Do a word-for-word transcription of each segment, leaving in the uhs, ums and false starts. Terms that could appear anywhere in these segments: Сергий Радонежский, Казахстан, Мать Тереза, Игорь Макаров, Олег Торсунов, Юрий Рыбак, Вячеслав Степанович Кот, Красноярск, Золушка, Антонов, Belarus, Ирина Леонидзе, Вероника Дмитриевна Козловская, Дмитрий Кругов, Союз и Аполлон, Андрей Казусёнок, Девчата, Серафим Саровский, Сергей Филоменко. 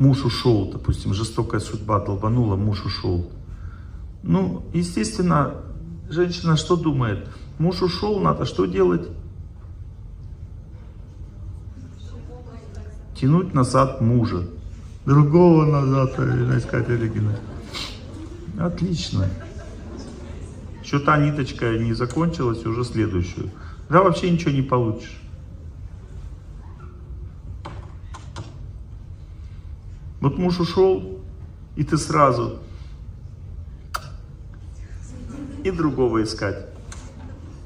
муж ушел, допустим, жестокая судьба долбанула, муж ушел. Ну, естественно, женщина что думает? Муж ушел, надо что делать? Тянуть назад мужа. Другого назад искать, Олегина. Отлично. Что-то ниточка не закончилась, уже следующую. Да вообще ничего не получишь. Вот муж ушел, и ты сразу. И другого искать.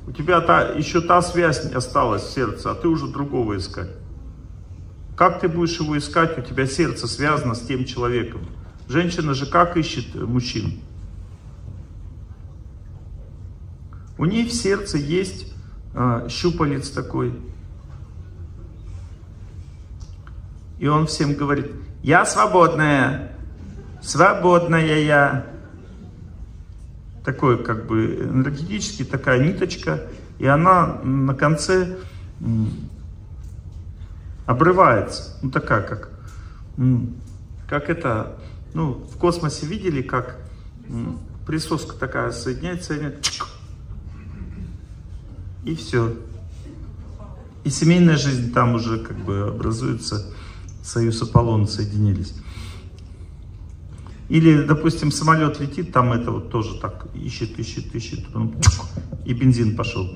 У тебя та, еще та связь осталась в сердце, а ты уже другого искать. Как ты будешь его искать? У тебя сердце связано с тем человеком. Женщина же как ищет мужчин? У ней в сердце есть э, щупалец такой. И он всем говорит: я свободная, свободная я. Такой как бы энергетически такая ниточка. И она на конце обрывается. Ну такая как, как это, ну в космосе видели, как присоска такая соединяется. соединяется чик, и все. И семейная жизнь там уже как бы образуется. Союз и Аполлон соединились. Или, допустим, самолет летит, там это вот тоже так ищет, ищет, ищет, и бензин пошел.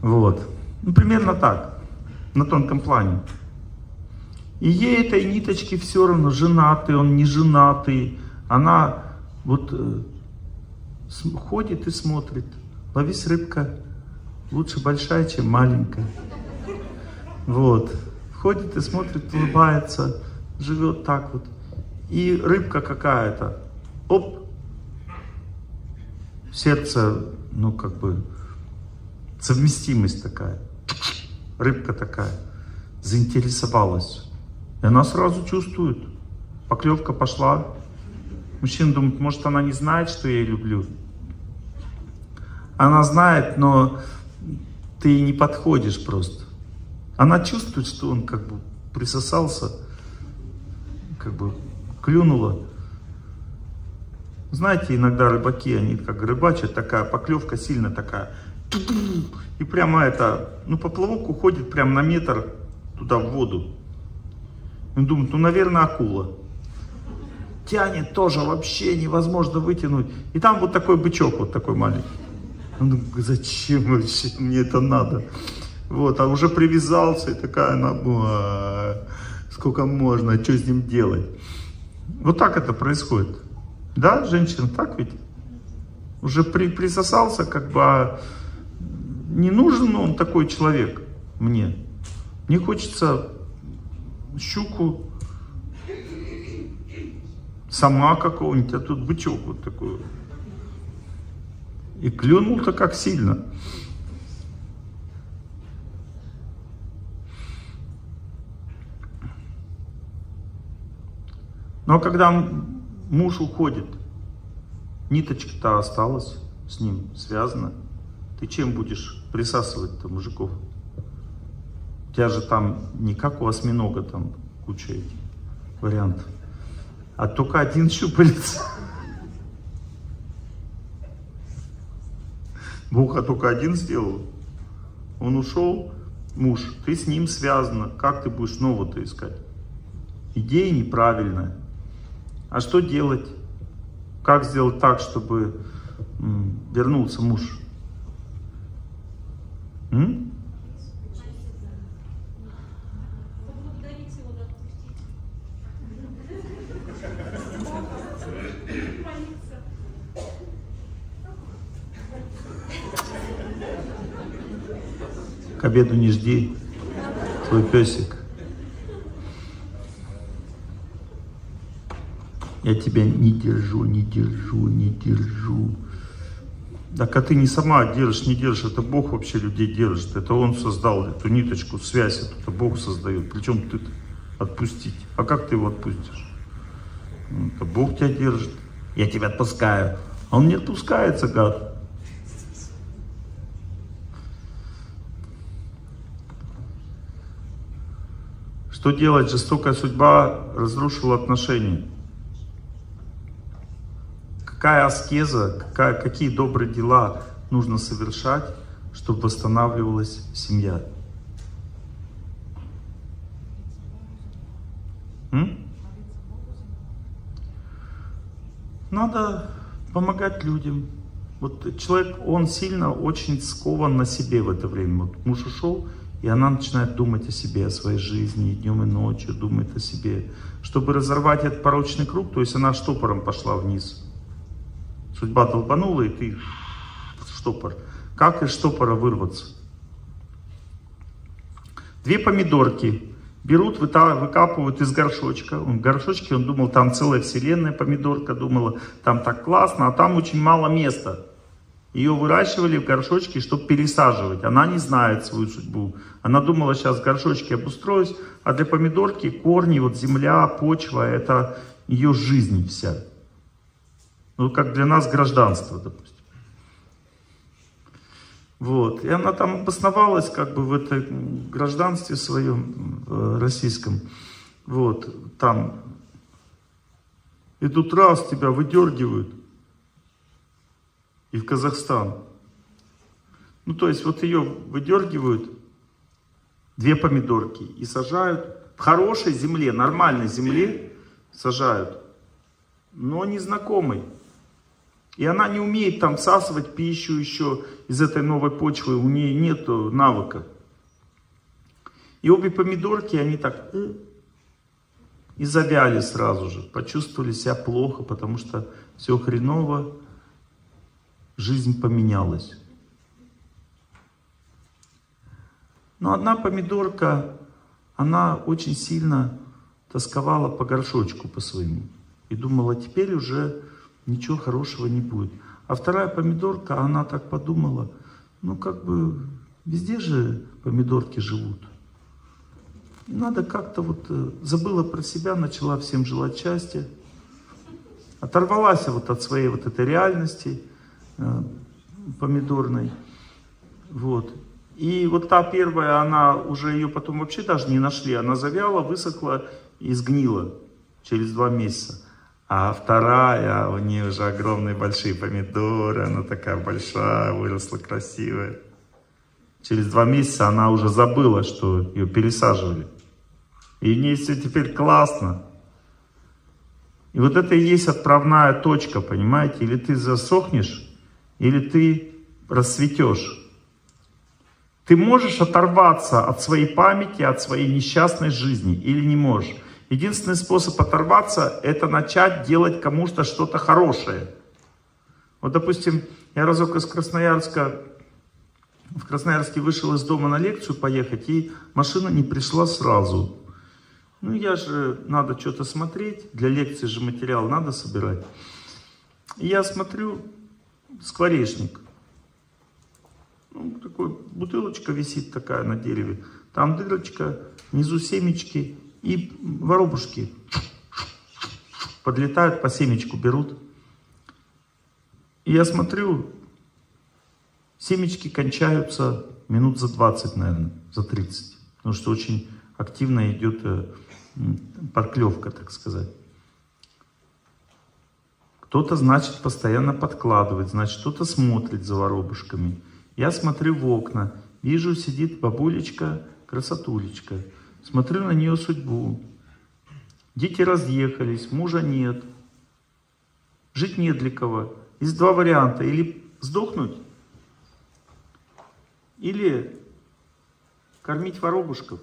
Вот. Ну, примерно так, на тонком плане. И ей этой ниточке все равно, женатый он, не женатый. Она вот э, ходит и смотрит. Ловись, рыбка, лучше большая, чем маленькая. Вот. Ходит и смотрит, улыбается, живет так вот. И рыбка какая-то, оп, сердце, ну как бы, совместимость такая, рыбка такая, заинтересовалась. И она сразу чувствует, поклевка пошла. Мужчина думает, может она не знает, что я ее люблю. Она знает, но ты ей не подходишь просто. Она чувствует, что он как бы присосался, как бы... Клюнула. Знаете, иногда рыбаки, они как рыбачат, такая поклевка сильно такая. И прямо это, ну поплавок уходит прям на метр туда в воду. Он думает, ну наверное акула. Тянет тоже вообще невозможно вытянуть. И там вот такой бычок, вот такой маленький. Он думает, зачем вообще мне это надо? Вот, а уже привязался и такая, она, сколько можно, что с ним делать? Вот так это происходит. Да, женщина, так ведь? Уже при, присосался, как бы, не нужен он такой человек мне. Мне хочется щуку, сама какого-нибудь, а тут бычок вот такой. И клюнул-то как сильно. Но когда муж уходит, ниточка-то осталась с ним связана. Ты чем будешь присасывать-то мужиков? У тебя же там не как у осьминога, там куча этих вариантов. А только один щупалец. Бог, а только один сделал. Он ушел, муж, ты с ним связана. Как ты будешь нового-то искать? Идея неправильная. А что делать? Как сделать так, чтобы вернулся муж? М? К обеду не жди, твой песик. Я тебя не держу, не держу, не держу. Так а ты не сама держишь, не держишь. Это Бог вообще людей держит. Это Он создал эту ниточку, связь. Это Бог создает. Причем ты отпустить. А как ты его отпустишь? Это Бог тебя держит. Я тебя отпускаю. А он не отпускается, гад. Что Что делать? Жестокая судьба разрушила отношения. Какая аскеза, какая, какие добрые дела нужно совершать, чтобы восстанавливалась семья? М? Надо помогать людям. Вот человек, он сильно очень скован на себе в это время. Вот муж ушел, и она начинает думать о себе, о своей жизни, и днем, и ночью думает о себе. Чтобы разорвать этот порочный круг, то есть она штопором пошла вниз. Судьба долбанула, и ты штопор. Как из штопора вырваться? Две помидорки берут, выкапывают из горшочка. Он в горшочке, он думал, там целая вселенная помидорка, думала, там так классно, а там очень мало места. Ее выращивали в горшочке, чтобы пересаживать. Она не знает свою судьбу. Она думала, сейчас в горшочке обустроюсь, а для помидорки корни, вот земля, почва, это ее жизнь вся. Ну, как для нас гражданство, допустим. Вот. И она там обосновалась как бы в этом гражданстве своем э, российском. Вот. Там идут раз, тебя выдергивают. И в Казахстан. Ну, то есть вот ее выдергивают, две помидорки, и сажают в хорошей земле, нормальной земле сажают, но незнакомой. И она не умеет там всасывать пищу еще из этой новой почвы, у нее нет навыка. И обе помидорки, они так и завяли сразу же, почувствовали себя плохо, потому что все хреново, жизнь поменялась. Но одна помидорка, она очень сильно тосковала по горшочку по своему и думала, теперь уже ничего хорошего не будет. А вторая помидорка, она так подумала, ну как бы везде же помидорки живут. Надо как-то вот, забыла про себя, начала всем желать счастья. Оторвалась вот от своей вот этой реальности помидорной. Вот. И вот та первая, она уже ее потом вообще даже не нашли. Она завяла, высохла и сгнила через два месяца. А вторая, у нее уже огромные большие помидоры, она такая большая, выросла красивая. Через два месяца она уже забыла, что ее пересаживали. И у нее все теперь классно. И вот это и есть отправная точка, понимаете? Или ты засохнешь, или ты расцветешь. Ты можешь оторваться от своей памяти, от своей несчастной жизни, или не можешь. Единственный способ оторваться, это начать делать кому-то что-то хорошее. Вот, допустим, я разок из Красноярска, в Красноярске вышел из дома на лекцию поехать, и машина не пришла сразу. Ну, я же, надо что-то смотреть, для лекции же материал надо собирать. И я смотрю, скворечник. Ну, такой, бутылочка висит такая на дереве. Там дырочка, внизу семечки и воробушки. Подлетают, по семечку берут. И я смотрю, семечки кончаются минут за двадцать, наверное, за тридцать. Потому что очень активно идет подклевка, так сказать. Кто-то, значит, постоянно подкладывает, значит, кто-то смотрит за воробушками. Я смотрю в окна, вижу, сидит бабулечка, красотулечка. Смотрю на нее судьбу. Дети разъехались, мужа нет. Жить не для кого. Есть два варианта. Или сдохнуть, или кормить воробушков.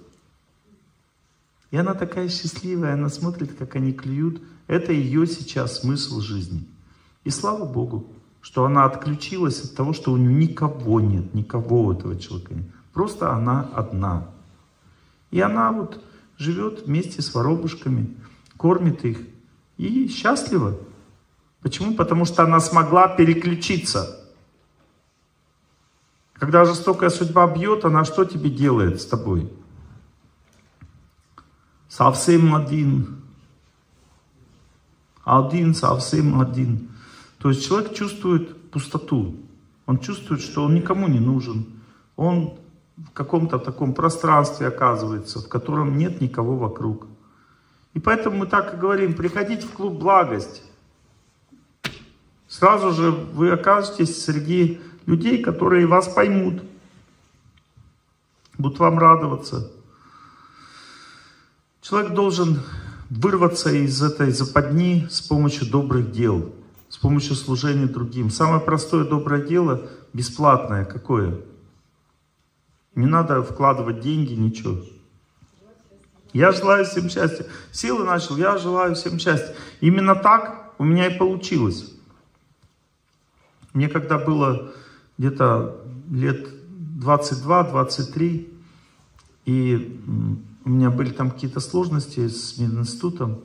И она такая счастливая, она смотрит, как они клюют. Это ее сейчас смысл жизни. И слава Богу, что она отключилась от того, что у нее никого нет, никого этого человека нет. Просто она одна. И она вот живет вместе с воробушками, кормит их и счастлива. Почему? Потому что она смогла переключиться. Когда жестокая судьба бьет, она что тебе делает с тобой? Совсем один. Один, совсем один. То есть человек чувствует пустоту. Он чувствует, что он никому не нужен. Он в каком-то таком пространстве оказывается, в котором нет никого вокруг. И поэтому мы так и говорим, приходите в клуб «Благость». Сразу же вы окажетесь среди людей, которые вас поймут, будут вам радоваться. Человек должен вырваться из этой западни с помощью добрых дел, с помощью служения другим. Самое простое доброе дело, бесплатное, какое? Не надо вкладывать деньги, ничего. Я желаю всем счастья. Силы начал, я желаю всем счастья. Именно так у меня и получилось. Мне когда было где-то лет двадцать два — двадцать три, и у меня были там какие-то сложности с мединститутом,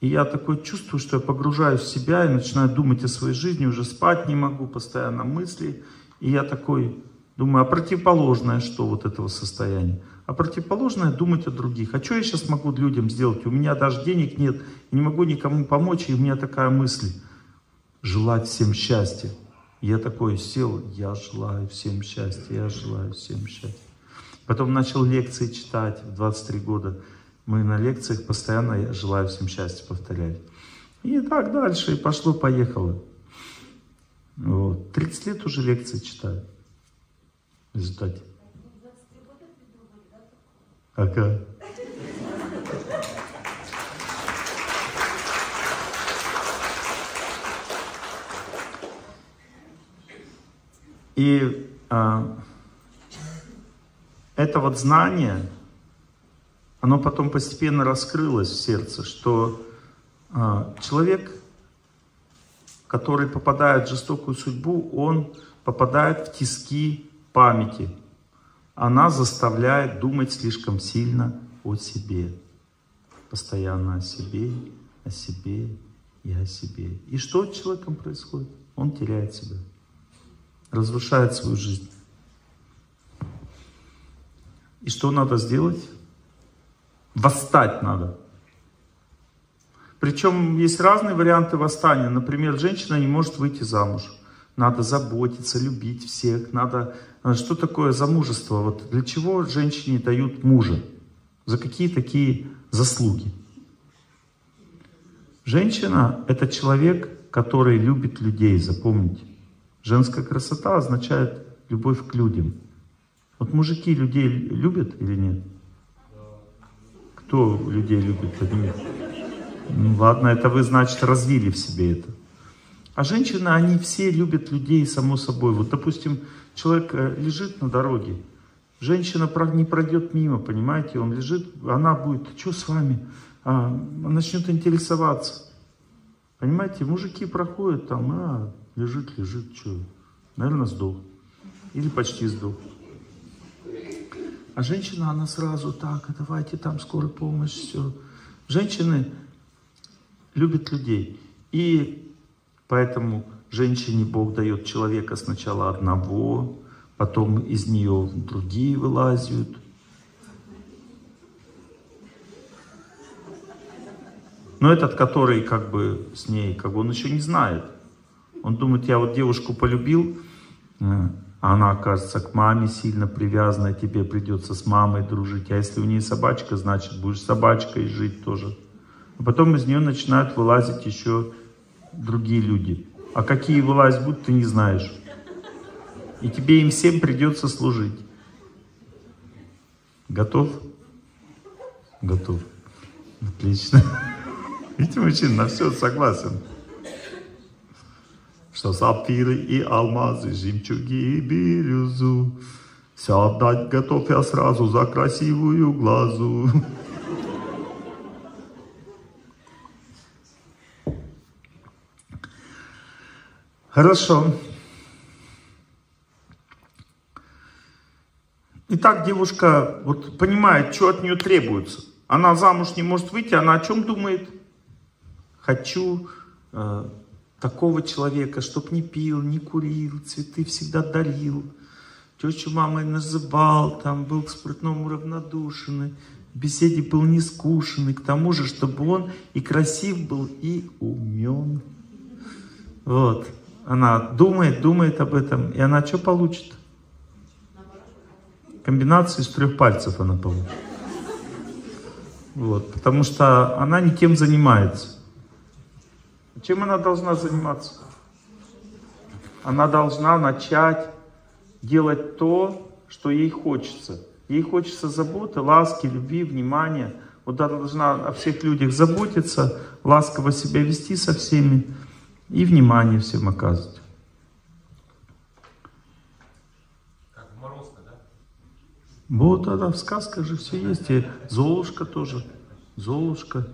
и я такое чувствую, что я погружаюсь в себя и начинаю думать о своей жизни, уже спать не могу, постоянно мысли. И я такой думаю, а противоположное что вот этого состояния? А противоположное думать о других. А что я сейчас могу людям сделать? У меня даже денег нет, не могу никому помочь, и у меня такая мысль. Желать всем счастья. Я такой сел, я желаю всем счастья, я желаю всем счастья. Потом начал лекции читать в двадцать три года. Мы на лекциях постоянно «я желаю всем счастья» повторяли. И так дальше, и пошло-поехало. Вот. тридцать лет уже лекции читаю. В результате. Ага. И а, это вот знание, оно потом постепенно раскрылось в сердце, что а, человек, который попадает в жестокую судьбу, он попадает в тиски памяти. Она заставляет думать слишком сильно о себе. Постоянно о себе, о себе и о себе. И что с человеком происходит? Он теряет себя. Разрушает свою жизнь. И что надо сделать? Восстать надо. Причем есть разные варианты восстания. Например, женщина не может выйти замуж. Надо заботиться, любить всех. Надо... Что такое замужество? Вот для чего женщине дают мужа? За какие такие заслуги? Женщина — это человек, который любит людей, запомните. Женская красота означает любовь к людям. Вот мужики людей любят или нет? Кто людей любит, а нет? Ну, ладно, это вы, значит, развили в себе это. А женщины, они все любят людей, само собой. Вот, допустим, человек лежит на дороге, женщина не пройдет мимо, понимаете? Он лежит, она будет, что с вами? А, начнет интересоваться. Понимаете, мужики проходят там, а... Лежит, лежит, что? Наверное, сдох. Или почти сдох. А женщина, она сразу, так, давайте там скорая помощь, все. Женщины любят людей. И поэтому женщине Бог дает человека сначала одного, потом из нее другие вылазят. Но этот, который как бы с ней, как бы он еще не знает. Он думает, я вот девушку полюбил, а она окажется к маме сильно привязана, тебе придется с мамой дружить. А если у нее собачка, значит будешь собачкой жить тоже. А потом из нее начинают вылазить еще другие люди. А какие вылазить будут, ты не знаешь. И тебе им всем придется служить. Готов? Готов. Отлично. Видите, мужчина, на все согласен. Что сапфиры и алмазы, жемчуги и бирюзу. Все отдать готов я сразу за красивую глазу. Хорошо. Итак, девушка вот понимает, что от нее требуется. Она замуж не может выйти, она о чем думает? Хочу... Э такого человека, чтоб не пил, не курил, цветы всегда дарил, тещу мамой называл, там был к спрытному равнодушен, в беседе был не скушен, и к тому же, чтобы он и красив был, и умен. Вот. Она думает, думает об этом, и она что получит? комбинацию из трех пальцев она получит. Вот, потому что она не тем занимается. Чем она должна заниматься? Она должна начать делать то, что ей хочется. Ей хочется заботы, ласки, любви, внимания. Вот она должна о всех людях заботиться, ласково себя вести со всеми и внимание всем оказывать. Как в Морозке, да? Вот она, в сказках же все есть. И Золушка тоже. Золушка.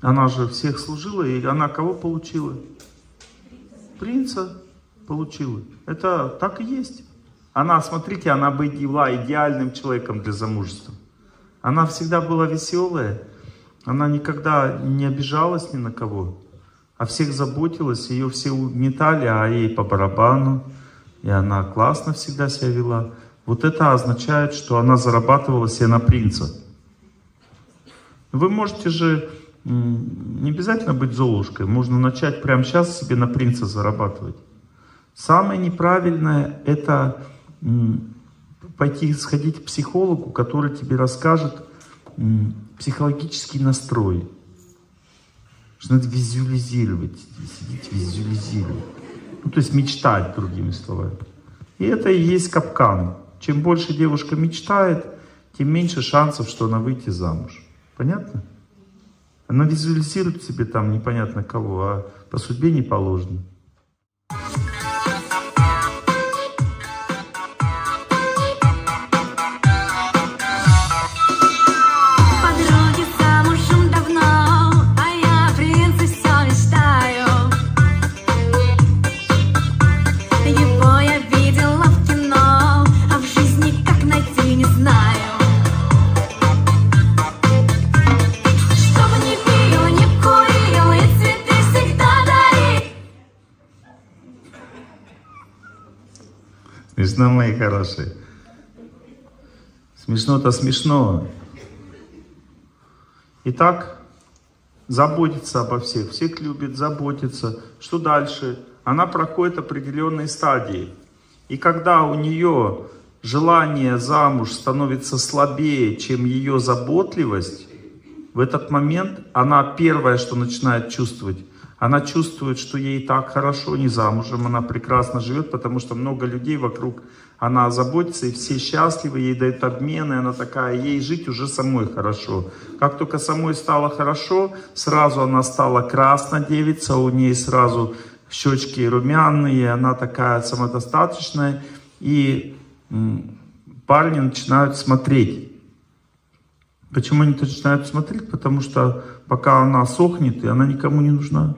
Она же всех служила, и она кого получила? Принца получила. Это так и есть. Она, смотрите, она была идеальным человеком для замужества. Она всегда была веселая, она никогда не обижалась ни на кого, а всех заботилась, ее все угнетали, а ей по барабану, и она классно всегда себя вела. Вот это означает, что она зарабатывала себе на принца. Вы можете же... Не обязательно быть Золушкой, можно начать прямо сейчас себе на принца зарабатывать. Самое неправильное — это пойти сходить к психологу, который тебе расскажет психологический настрой. Что надо визуализировать, сидеть визуализировать. Ну, то есть мечтать, другими словами. И это и есть капкан. Чем больше девушка мечтает, тем меньше шансов, что она выйдет замуж. Понятно? Она визуализирует себе там непонятно кого, а по судьбе не положено. Смешно, мои хорошие. Смешно-то смешно. Итак, заботиться обо всех. Всех любит, заботится. Что дальше? Она проходит определенные стадии. И когда у нее желание замуж становится слабее, чем ее заботливость, в этот момент она первое, что начинает чувствовать, она чувствует, что ей так хорошо, не замужем, она прекрасно живет, потому что много людей вокруг, она заботится, и все счастливы, ей дают обмены, она такая, ей жить уже самой хорошо. Как только самой стало хорошо, сразу она стала краснодевица, у нее сразу щечки румяные, она такая самодостаточная, и парни начинают смотреть. Почему они начинают смотреть? Потому что пока она сохнет, и она никому не нужна.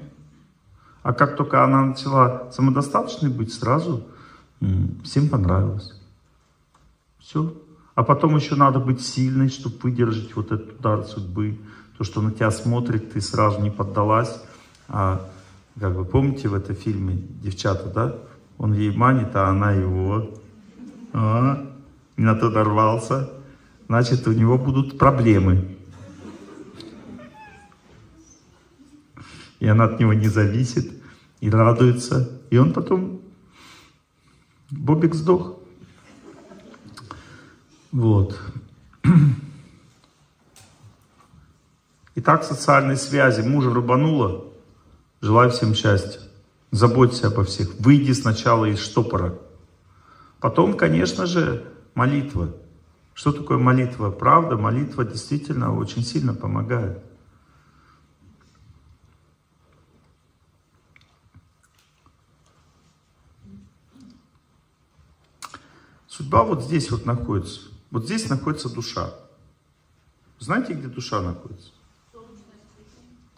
А как только она начала самодостаточной быть, сразу всем понравилось. Все. А потом еще надо быть сильной, чтобы выдержать вот этот удар судьбы. То, что на тебя смотрит, ты сразу не поддалась. А, как вы помните в этом фильме «Девчата», да? Он ей манит, а она его. А, на то дорвался. Значит, у него будут проблемы. И она от него не зависит, и радуется. И он потом... Бобик сдох. Вот. Итак, социальные связи. Мужа рубануло. Желаю всем счастья. Заботься обо всех. Выйди сначала из штопора. Потом, конечно же, молитва. Что такое молитва? Правда, молитва действительно очень сильно помогает. Судьба вот здесь вот находится. Вот здесь находится душа. Знаете, где душа находится?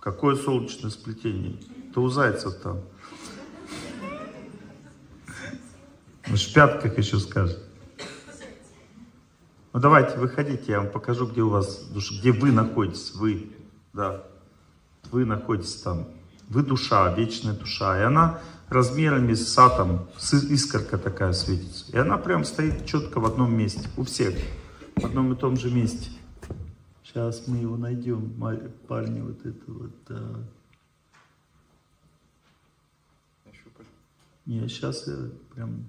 Какое солнечное сплетение? Это у зайцев там. Ну, в пятках еще скажет. Ну давайте, выходите, я вам покажу, где у вас душа, где вы находитесь, вы, да, вы находитесь там. Вы душа, вечная душа, и она размерами с атом, искорка такая светится. И она прям стоит четко в одном месте, у всех, в одном и том же месте. Сейчас мы его найдем, парня вот этого, да. Не, сейчас я прям...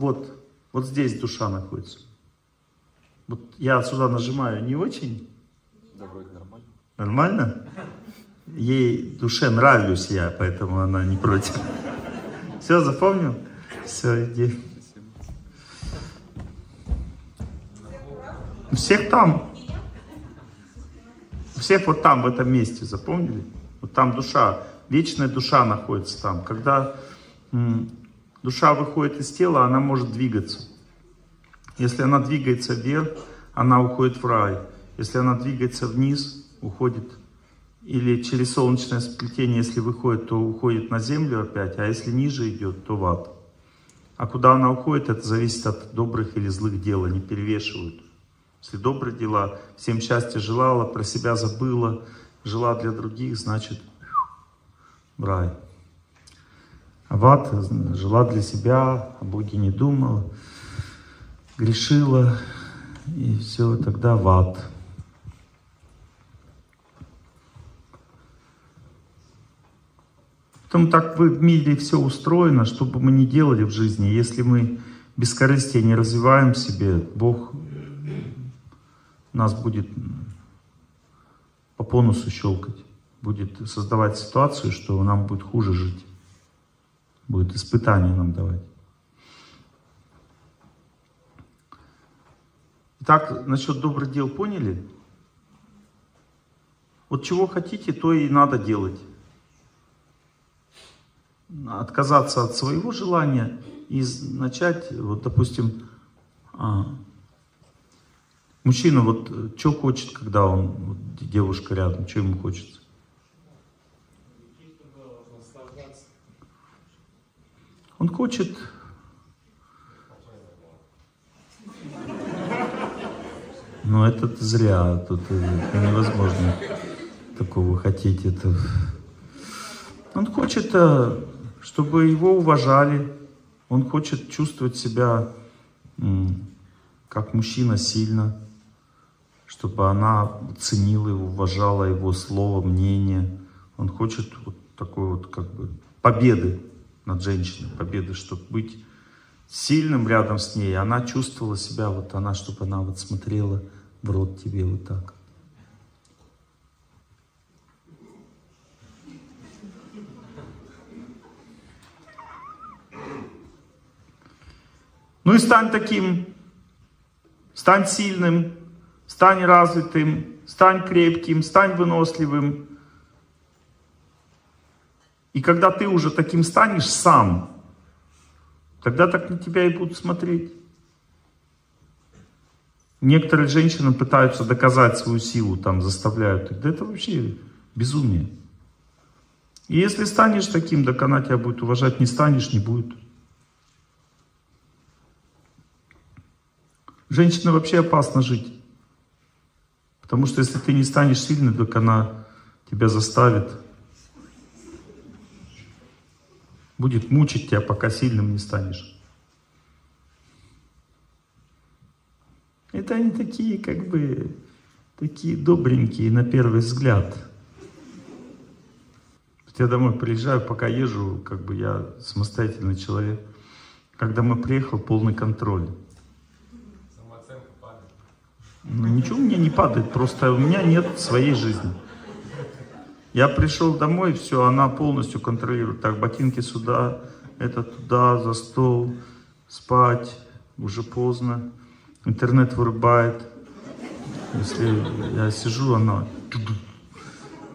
Вот, вот здесь душа находится. Вот я отсюда нажимаю не очень. Да, вроде нормально. Нормально? Ей душе нравлюсь я, поэтому она не против. Все, запомнил? Все, иди. У всех там. У всех вот там, в этом месте, запомнили? Вот там душа, вечная душа находится там. Когда м, душа выходит из тела, она может двигаться. Если она двигается вверх, она уходит в рай. Если она двигается вниз, уходит. Или через солнечное сплетение, если выходит, то уходит на землю опять. А если ниже идет, то в ад. А куда она уходит, это зависит от добрых или злых дел. Они перевешивают. Если добрые дела, всем счастья желала, про себя забыла, жила для других, значит, в рай. А в ад жила для себя, о Боге не думала, грешила, и все, тогда в ад. Потом так в мире все устроено, что бы мы ни делали в жизни, если мы бескорыстие не развиваем в себе, Бог нас будет по поносу щелкать, будет создавать ситуацию, что нам будет хуже жить, будет испытания нам давать. Итак, насчет добрых дел поняли? Вот чего хотите, то и надо делать. Отказаться от своего желания и начать, вот допустим, мужчина, вот что хочет, когда он, вот, девушка рядом, что ему хочется? Он хочет... Но это зря, тут невозможно такого хотеть. Это... Он хочет, чтобы его уважали, он хочет чувствовать себя как мужчина сильно, чтобы она ценила его, уважала его слово, мнение. Он хочет вот такой вот как бы победы над женщиной, победы, чтобы быть сильным рядом с ней. Она чувствовала себя, вот она, чтобы она вот смотрела в рот тебе вот так. Ну и стань таким, стань сильным. Стань развитым, стань крепким, стань выносливым. И когда ты уже таким станешь сам, тогда так на тебя и будут смотреть. Некоторые женщины пытаются доказать свою силу, там заставляют их. Да это вообще безумие. И если станешь таким, так она тебя будет уважать, не станешь, не будет. Женщина вообще опасно жить. Потому что если ты не станешь сильным, так она тебя заставит. Будет мучить тебя, пока сильным не станешь. Это они такие, как бы, такие добренькие на первый взгляд. Я домой приезжаю, пока езжу, как бы я самостоятельный человек. Когда мы приехал, полный контроль. Ну, ничего у меня не падает, просто у меня нет своей жизни. Я пришел домой, все, она полностью контролирует. Так, ботинки сюда, это туда, за стол, спать, уже поздно. Интернет вырубает. Если я сижу, она...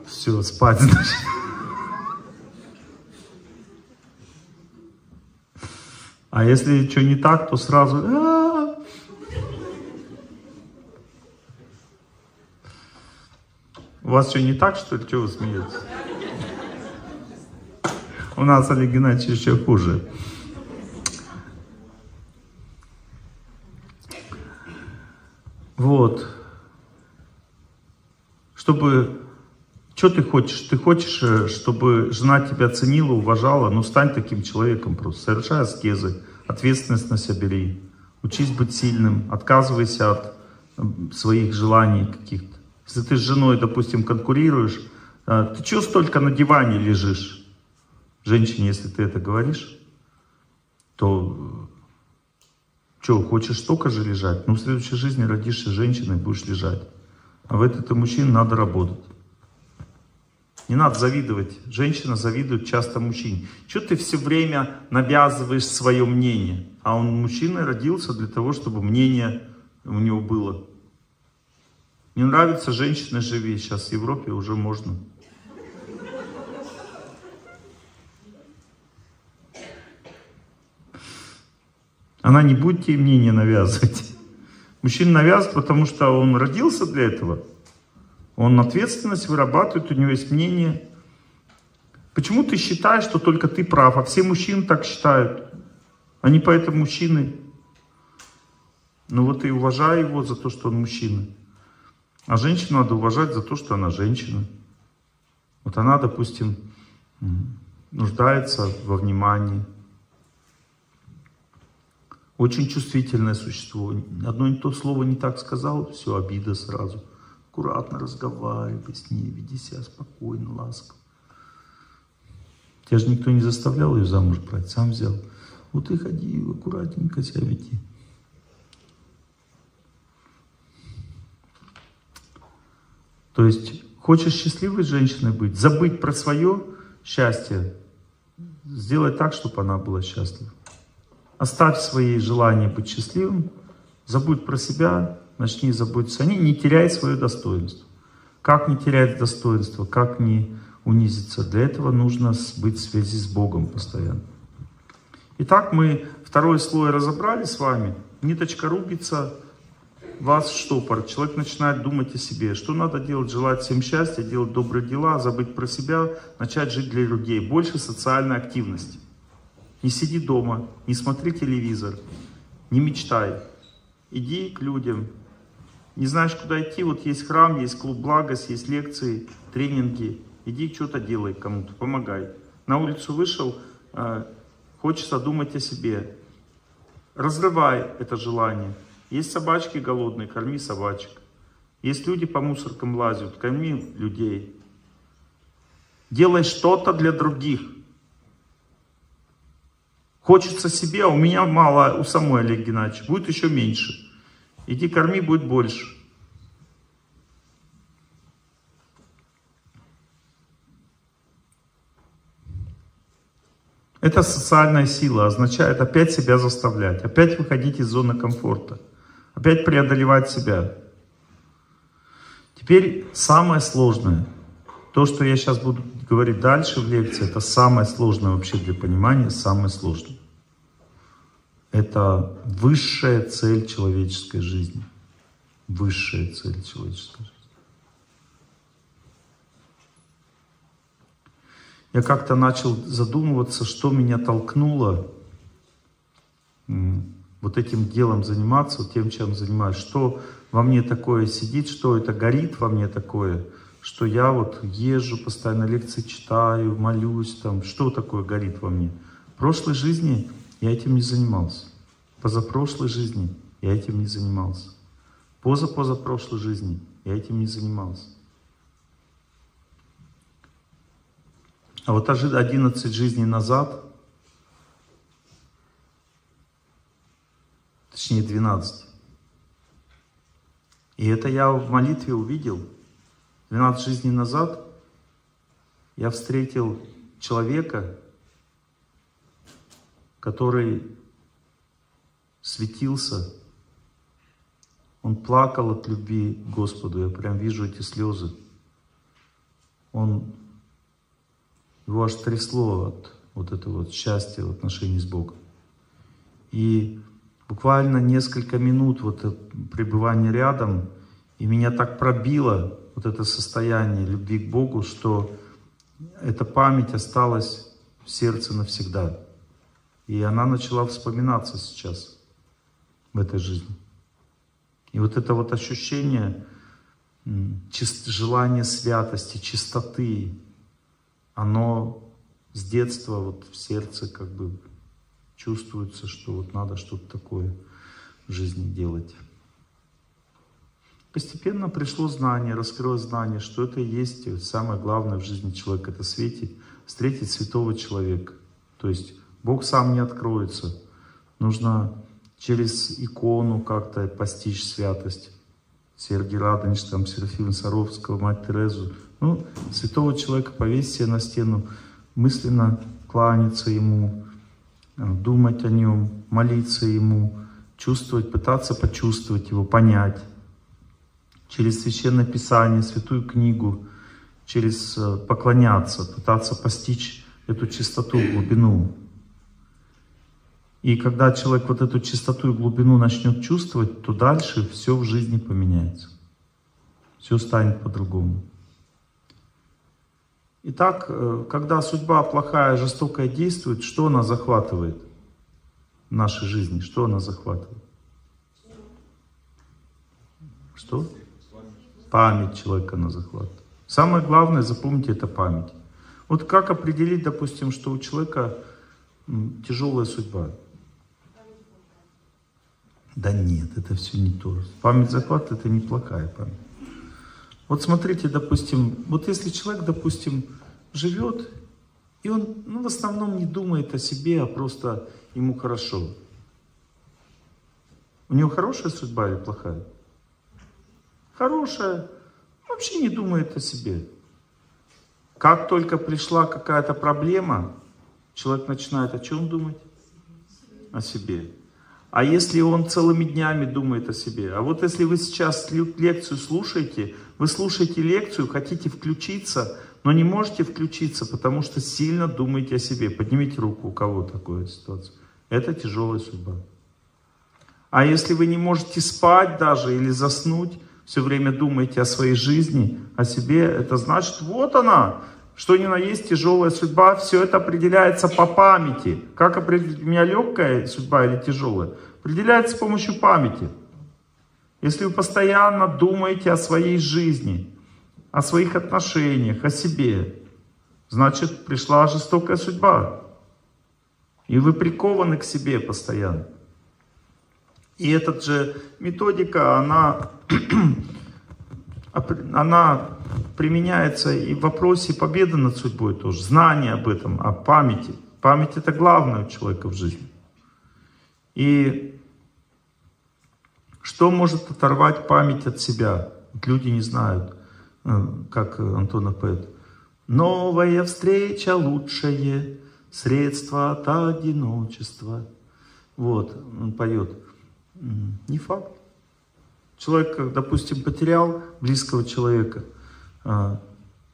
Все, спать, значит. А если что не так, то сразу... У вас что, не так, что ли? Чего вы смеетесь? У нас, Олег Геннадьевич, еще хуже. Вот. Чтобы... Что ты хочешь? Ты хочешь, чтобы жена тебя ценила, уважала? Ну, стань таким человеком просто. Совершай аскезы, ответственность на себя бери. Учись быть сильным, отказывайся от своих желаний каких-то. Если ты с женой, допустим, конкурируешь, ты чего столько на диване лежишь? Женщине, если ты это говоришь, то Че, хочешь столько же лежать? Ну, в следующей жизни родишься женщиной, будешь лежать. А в этой ты мужчине надо работать. Не надо завидовать. Женщина завидует часто мужчине. Че ты все время навязываешь свое мнение? А он мужчиной родился для того, чтобы мнение у него было. Не нравится женщина, живи. Сейчас в Европе уже можно. Она не будет тебе мнение навязывать. Мужчина навязывает, потому что он родился для этого. Он ответственность вырабатывает, у него есть мнение. Почему ты считаешь, что только ты прав, а все мужчины так считают? Они поэтому мужчины. Ну вот и уважай его за то, что он мужчина. А женщину надо уважать за то, что она женщина. Вот она, допустим, нуждается во внимании. Очень чувствительное существо. Одно не то слово не так сказал, все, обида сразу. Аккуратно разговаривай с ней, веди себя спокойно, ласково. Тебя же никто не заставлял ее замуж брать, сам взял. Вот и ходи, аккуратненько себя веди. То есть, хочешь счастливой женщиной быть, забыть про свое счастье, сделать так, чтобы она была счастлива. Оставь свои желания быть счастливым, забудь про себя, начни заботиться о ней, не теряй свое достоинство. Как не терять достоинство, как не унизиться? Для этого нужно быть в связи с Богом постоянно. Итак, мы второй слой разобрали с вами. Ниточка рубится, вас в штопор. Человек начинает думать о себе. Что надо делать? Желать всем счастья, делать добрые дела, забыть про себя, начать жить для людей. Больше социальной активности. Не сиди дома, не смотри телевизор, не мечтай. Иди к людям. Не знаешь, куда идти, вот есть храм, есть клуб «Благость», есть лекции, тренинги. Иди что-то делай кому-то, помогай. На улицу вышел, хочется думать о себе. Разрывай это желание. Есть собачки голодные, корми собачек. Есть люди по мусоркам лазят, корми людей. Делай что-то для других. Хочется себе, а у меня мало, у самой, Олег Геннадьевич, будет еще меньше. Иди корми, будет больше. Это социальная сила, означает опять себя заставлять, опять выходить из зоны комфорта, опять преодолевать себя. Теперь самое сложное. То, что я сейчас буду говорить дальше в лекции, это самое сложное вообще для понимания, самое сложное. Это высшая цель человеческой жизни. Высшая цель человеческой жизни. Я как-то начал задумываться, что меня толкнуло вот этим делом заниматься, вот тем, чем занимаюсь. Что во мне такое сидит, что это горит во мне такое, что я вот езжу, постоянно лекции читаю, молюсь, там, что такое горит во мне. В прошлой жизни я этим не занимался. Позапрошлой жизни я этим не занимался. Позапозапрошлой жизни я этим не занимался. А вот одиннадцать жизней назад, точнее двенадцать, и это я в молитве увидел. двенадцать жизней назад я встретил человека, который светился. Он плакал от любви к Господу. Я прям вижу эти слезы. Он, его аж трясло от вот этого вот счастья в отношении с Богом. И буквально несколько минут вот пребывания рядом, и меня так пробило, вот это состояние любви к Богу, что эта память осталась в сердце навсегда. И она начала вспоминаться сейчас, в этой жизни. И вот это вот ощущение, чист, желание святости, чистоты, оно с детства вот в сердце как бы чувствуется, что вот надо что-то такое в жизни делать. Постепенно пришло знание, раскрылось знание, что это и есть самое главное в жизни человека. Это светить, встретить святого человека. То есть Бог сам не откроется. Нужно через икону как-то постичь святость. Сергий Радонежский, там, Серафима Саровского, Мать Терезу. Ну, святого человека повесить себе на стену, мысленно кланяться ему, думать о нем, молиться ему, чувствовать, пытаться почувствовать его, понять. Через Священное Писание, Святую Книгу, через поклоняться, пытаться постичь эту чистоту, глубину. И когда человек вот эту чистоту и глубину начнет чувствовать, то дальше все в жизни поменяется. Все станет по-другому. Итак, когда судьба плохая, жестокая действует, что она захватывает в нашей жизни? Что она захватывает? Что? Память человека она захватывает. Самое главное, запомните, это память. Вот как определить, допустим, что у человека тяжелая судьба? Да нет, это все не то. Память захват — это неплохая память. Вот смотрите, допустим, вот если человек, допустим, живет, и он ну, в основном не думает о себе, а просто ему хорошо. У него хорошая судьба или плохая? Хорошая. Вообще не думает о себе. Как только пришла какая-то проблема, человек начинает о чем думать? О себе. А если он целыми днями думает о себе? А вот если вы сейчас лекцию слушаете, вы слушаете лекцию, хотите включиться, но не можете включиться, потому что сильно думаете о себе. Поднимите руку, у кого такая ситуация. Это тяжелая судьба. А если вы не можете спать даже или заснуть, все время думаете о своей жизни, о себе, это значит, вот она, что ни на есть тяжелая судьба, все это определяется по памяти. Как определить, у меня легкая судьба или тяжелая? Определяется с помощью памяти. Если вы постоянно думаете о своей жизни, о своих отношениях, о себе, значит, пришла жестокая судьба. И вы прикованы к себе постоянно. И эта же методика, она, она применяется и в вопросе победы над судьбой тоже. Знание об этом, о памяти. Память — это главное у человека в жизни. И что может оторвать память от себя? Люди не знают, как Антонов поет. «Новая встреча — лучшее средство от одиночества». Вот, он поет. Не факт. Человек, допустим, потерял близкого человека.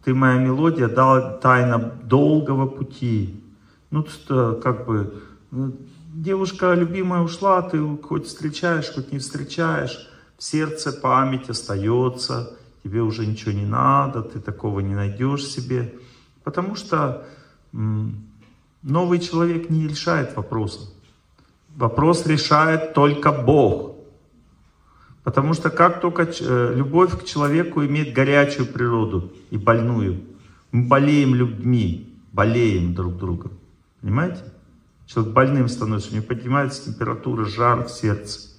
Ты моя мелодия, дала тайна долгого пути. Ну, что, как бы, девушка любимая ушла, ты хоть встречаешь, хоть не встречаешь. В сердце память остается, тебе уже ничего не надо, ты такого не найдешь себе. Потому что новый человек не решает вопроса. Вопрос решает только Бог. Потому что как только любовь к человеку имеет горячую природу и больную. Мы болеем людьми, болеем друг другом. Понимаете? Человек больным становится, у него поднимается температура, жар в сердце.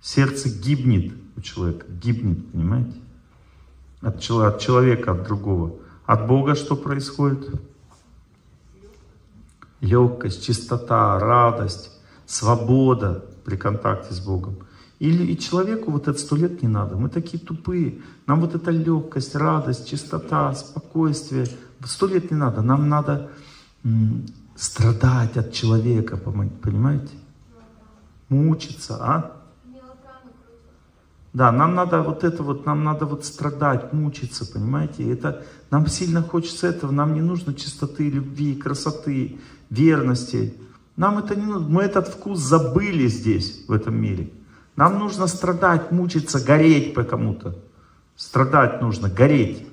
Сердце гибнет у человека, гибнет, понимаете? От человека, от другого. От Бога что происходит? Легкость, чистота, радость. Свобода при контакте с Богом. Или и человеку вот это сто лет не надо. Мы такие тупые. Нам вот эта легкость, радость, чистота, спокойствие. Сто лет не надо. Нам надо страдать от человека, понимаете? Мучиться, а? Да, нам надо вот это вот, нам надо вот страдать, мучиться, понимаете? Это, нам сильно хочется этого. Нам не нужно чистоты, любви, красоты, верности. Нам это не нужно. Мы этот вкус забыли здесь, в этом мире. Нам нужно страдать, мучиться, гореть по кому-то. Страдать нужно, гореть.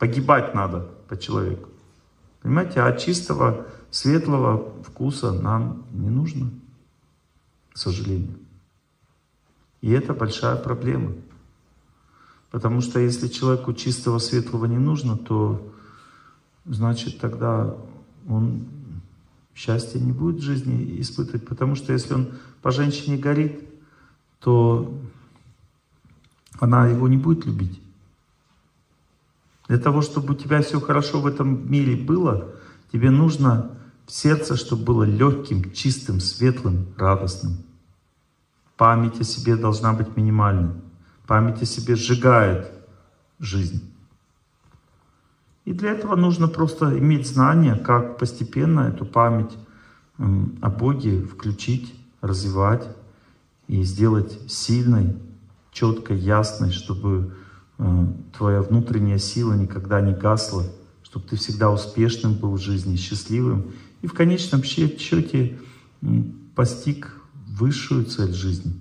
Погибать надо по человеку. Понимаете? А чистого, светлого вкуса нам не нужно, к сожалению. И это большая проблема. Потому что если человеку чистого, светлого не нужно, то значит тогда он... счастья не будет в жизни испытывать, потому что если он по женщине горит, то она его не будет любить. Для того, чтобы у тебя все хорошо в этом мире было, тебе нужно сердце, чтобы было легким, чистым, светлым, радостным. Память о себе должна быть минимальной. Память о себе сжигает жизнь. И для этого нужно просто иметь знание, как постепенно эту память о Боге включить, развивать и сделать сильной, четкой, ясной, чтобы твоя внутренняя сила никогда не гасла, чтобы ты всегда успешным был в жизни, счастливым и в конечном счете постиг высшую цель жизни.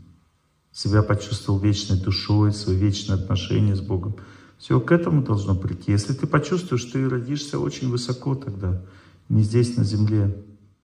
Себя почувствовал вечной душой, свои вечные отношения с Богом. Все к этому должно прийти. Если ты почувствуешь, ты родишься очень высоко тогда, не здесь, на земле.